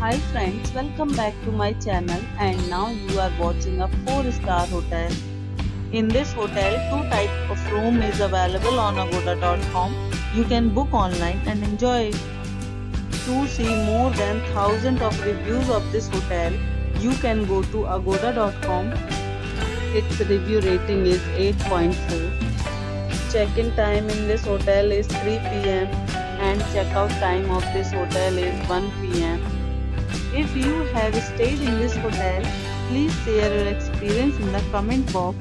Hi friends, welcome back to my channel and now you are watching a 4-star hotel. In this hotel, 2 types of room is available on agoda.com. You can book online and enjoy. To see more than 1000 of reviews of this hotel, you can go to agoda.com. Its review rating is 8.4. Check-in time in this hotel is 3 p.m. and check-out time of this hotel is 1 p.m. If you have stayed in this hotel, please share your experience in the comment box.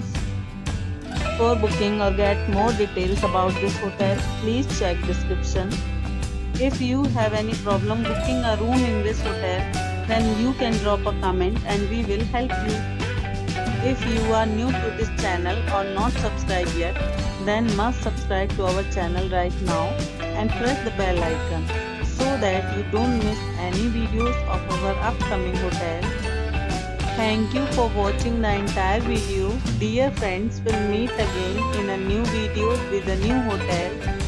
For booking or get more details about this hotel, please check description. If you have any problem booking a room in this hotel, then you can drop a comment and we will help you. If you are new to this channel or not subscribed yet, then must subscribe to our channel right now and press the bell icon so that you don't miss any videos of our upcoming hotel. Thank you for watching the entire video. Dear friends, we'll meet again in a new video with a new hotel.